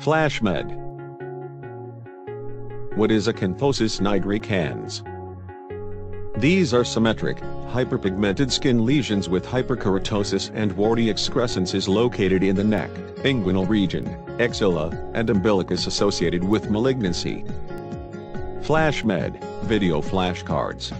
Flashmed. What is acanthosis nigricans? These are symmetric, hyperpigmented skin lesions with hyperkeratosis and warty excrescences located in the neck, inguinal region, axilla, and umbilicus associated with malignancy. Flashmed, video flashcards.